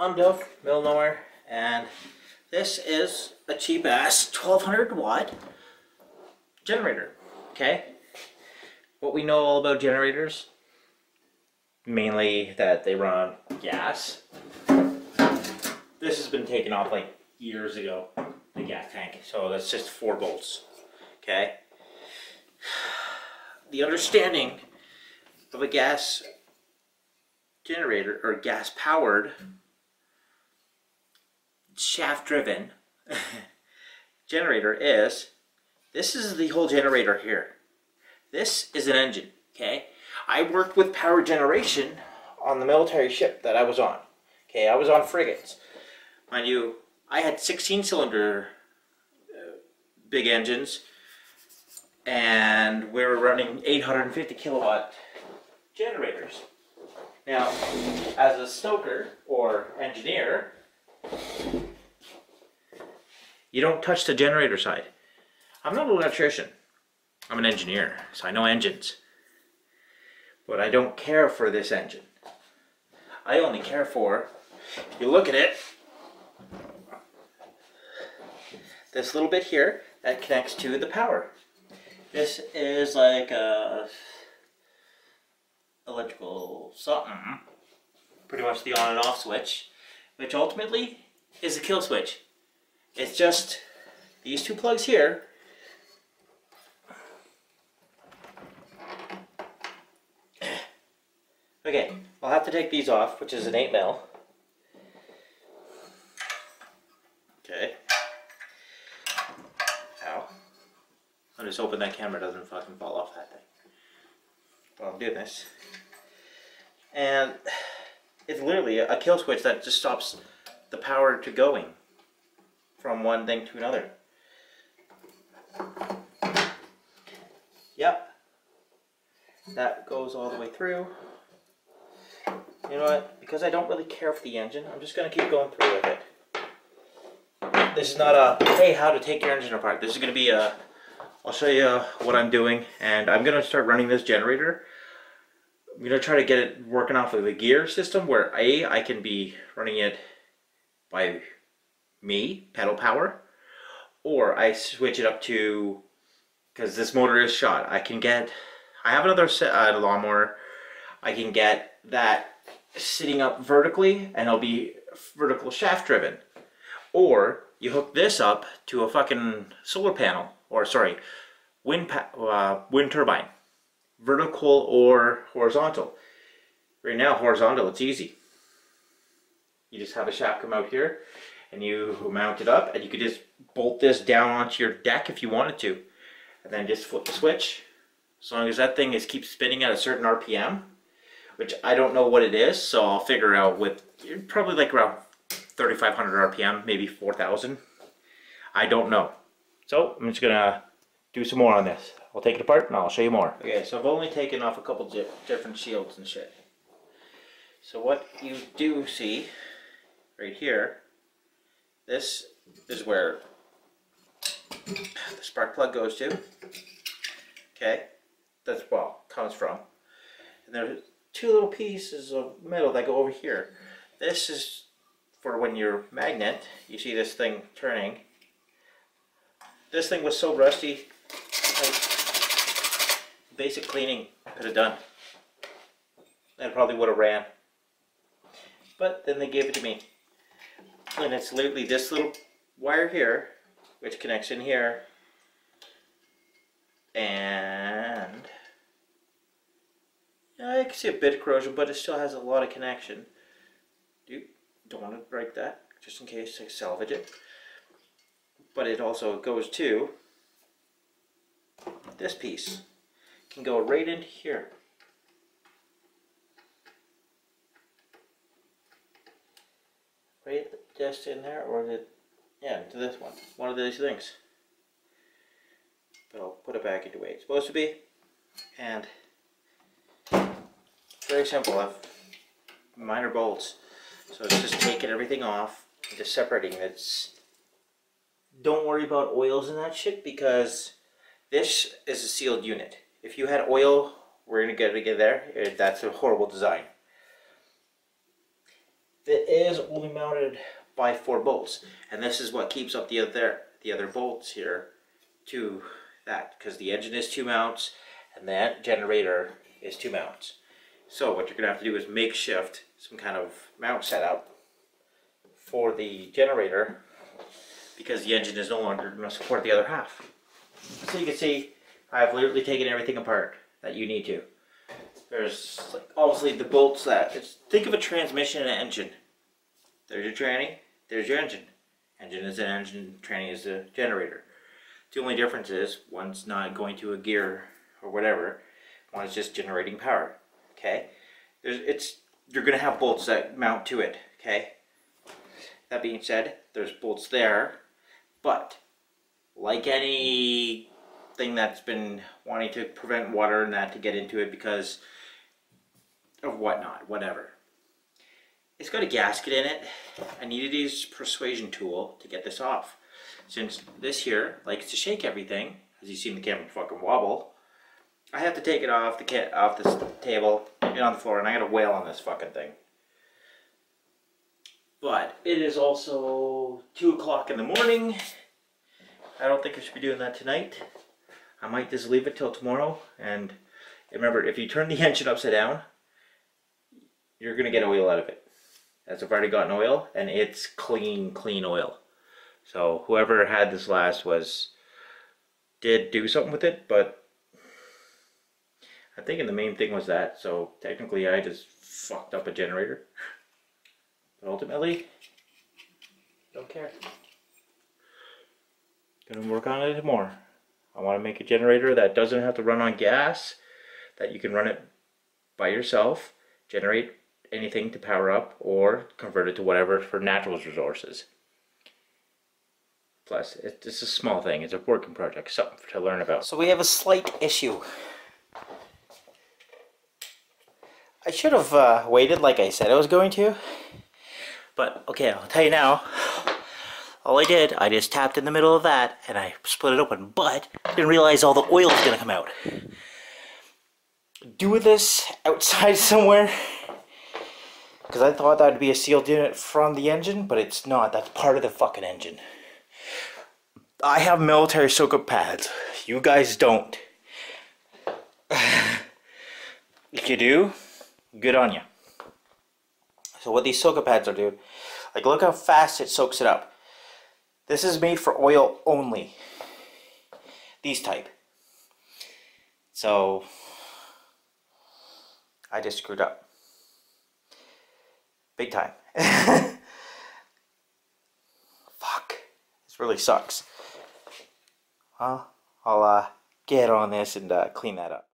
I'm Duff, Middle of Nowhere, and this is a cheap ass 1200 watt generator. Okay, what we know all about generators, mainly that they run on gas. This has been taken off like years ago, the gas tank, so that's just 4 volts. Okay, the understanding of a gas generator or gas powered shaft driven generator is this is the whole generator here. This is an engine. Okay, I worked with power generation on the military ship that I was on. Okay, I was on frigates, mind you. I had 16-cylinder big engines, and we were running 850-kilowatt generators. Now, as a stoker or engineer, you don't touch the generator side. I'm not an electrician. I'm an engineer, so I know engines. But I don't care for this engine. I only care for, if you look at it, this little bit here that connects to the power. This is like a electrical something, pretty much the on and off switch, which ultimately is a kill switch. It's just these two plugs here . Okay, I'll have to take these off, which is an 8 mil. Okay. I'm just hoping that camera doesn't fucking fall off that thing while I'm doing this. And it's literally a kill switch that just stops the power to going from one thing to another. Yep. That goes all the way through. You know what? Because I don't really care for the engine, I'm just going to keep going through with it. This is not a, hey, how to take your engine apart. This is going to be a, I'll show you what I'm doing, and I'm going to start running this generator. I'm going to try to get it working off of the gear system where I can be running it by me, pedal power, or I switch it up to, because this motor is shot, I can get, I have another set, lawnmower, I can get that sitting up vertically and it'll be vertical shaft driven, or you hook this up to a fucking solar panel, or sorry, wind turbine, vertical or horizontal. Right now, horizontal, it's easy. You just have a shaft come out here, and you mount it up, and you could just bolt this down onto your deck if you wanted to, and then just flip the switch. As long as that thing is keeps spinning at a certain RPM, which I don't know what it is, so I'll figure out with probably like around 3,500 RPM, maybe 4,000. I don't know. So I'm just gonna do some more on this. I'll take it apart and I'll show you more. Okay, so I've only taken off a couple different shields and shit. So what you do see right here, this is where the spark plug goes to. Okay, that's where it comes from. And there's two little pieces of metal that go over here. This is for when your magnet, you see this thing turning. This thing was so rusty, like, basic cleaning could have done. That probably would have ran. But then they gave it to me. And it's literally this little wire here, which connects in here. And I can see a bit of corrosion, but it still has a lot of connection. Don't want to break that, just in case I salvage it. But it also goes to this piece. It can go right into here. Right just in there, or is it, yeah, to this one. One of these things. But I'll put it back into the way it's supposed to be. And very simple. I have minor bolts. So it's just taking everything off and just separating it. Don't worry about oils and that shit, because this is a sealed unit. If you had oil, we're going to get it there. That's a horrible design. It is only mounted by 4 bolts, and this is what keeps up the other bolts here to that, because the engine is 2 mounts and that generator is 2 mounts. So what you're gonna have to do is makeshift some kind of mount setup for the generator, because the engine is no longer going to support the other half. So you can see I've literally taken everything apart that you need to. There's like obviously the bolts that it's, think of a transmission and an engine. There's your tranny, there's your engine. Engine is an engine, tranny is a generator. The only difference is one's not going to a gear or whatever, one is just generating power. Okay? You're gonna have bolts that mount to it, okay? That being said, there's bolts there, but like anything that's been wanting to prevent water and that to get into it because of whatnot, whatever. It's got a gasket in it. I needed to use persuasion tool to get this off. Since this here likes to shake everything, as you see the camera fucking wobble, I have to take it off off this table and on the floor, and I gotta wail on this fucking thing. But it is also 2 o'clock in the morning. I don't think I should be doing that tonight. I might just leave it till tomorrow. And remember, if you turn the engine upside down, you're gonna get oil out of it. As I've already gotten oil, and it's clean, clean oil. So whoever had this last did do something with it, but I'm thinking the main thing was that. So technically, I just fucked up a generator. But ultimately, don't care. Gonna work on it more. I want to make a generator that doesn't have to run on gas, that you can run it by yourself, generate anything to power up, or convert it to whatever for natural resources. Plus, it's just a small thing. It's a working project, something to learn about. So we have a slight issue. I should have waited like I said I was going to. But, okay, I'll tell you now, all I did, I just tapped in the middle of that, and I split it open, but didn't realize all the oil was going to come out. Do this outside somewhere, because I thought that would be a sealed unit from the engine, but it's not. That's part of the fucking engine. I have military soak-up pads. You guys don't. If you do, good on you. So what these soak-up pads are, dude, like look how fast it soaks it up. This is made for oil only. These type. So I just screwed up. Big time. Fuck. This really sucks. Well, I'll get on this and clean that up.